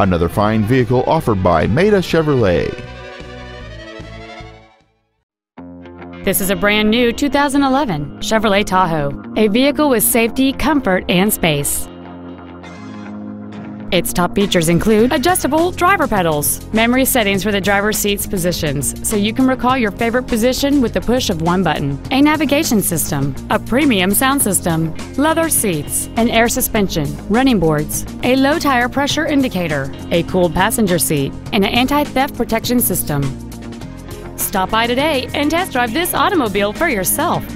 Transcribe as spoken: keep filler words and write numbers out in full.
another fine vehicle offered by Maita Chevrolet. This is a brand new two thousand eleven Chevrolet Tahoe, a vehicle with safety, comfort, and space. Its top features include adjustable driver pedals, memory settings for the driver's seat's positions, so you can recall your favorite position with the push of one button, a navigation system, a premium sound system, leather seats, an air suspension, running boards, a low tire pressure indicator, a cooled passenger seat, and an anti-theft protection system. Stop by today and test drive this automobile for yourself.